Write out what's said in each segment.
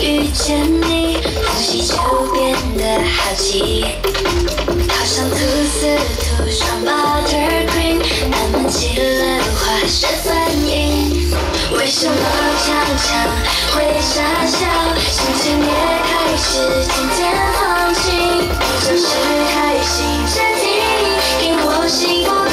遇见你，呼吸就变得好奇，好像吐司涂上 buttercream， 慢慢起了化学反应。为什么常常会傻笑，心情也开始渐渐放晴，总是开心暂停，给我幸福的。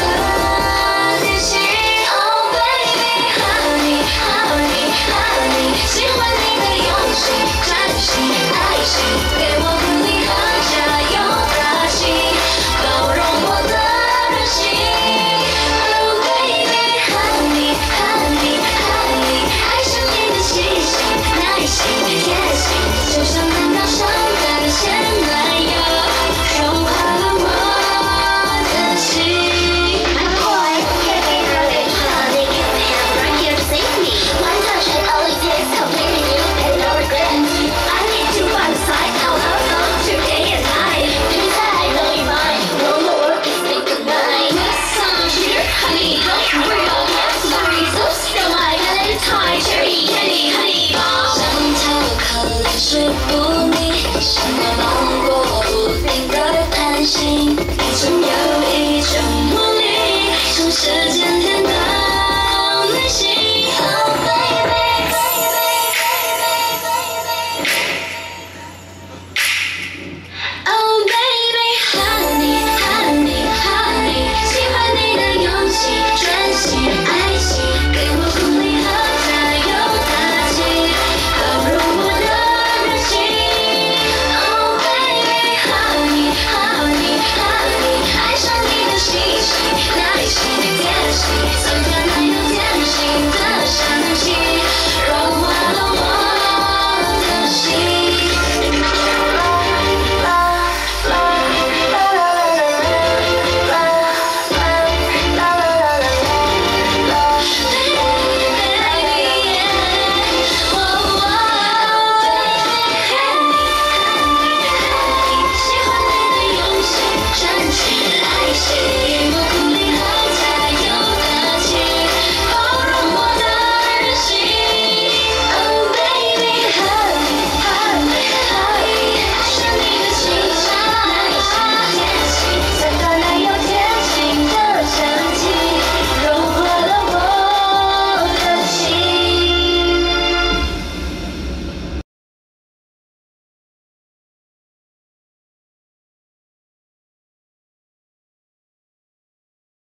是不腻，什么忙过不停的贪心。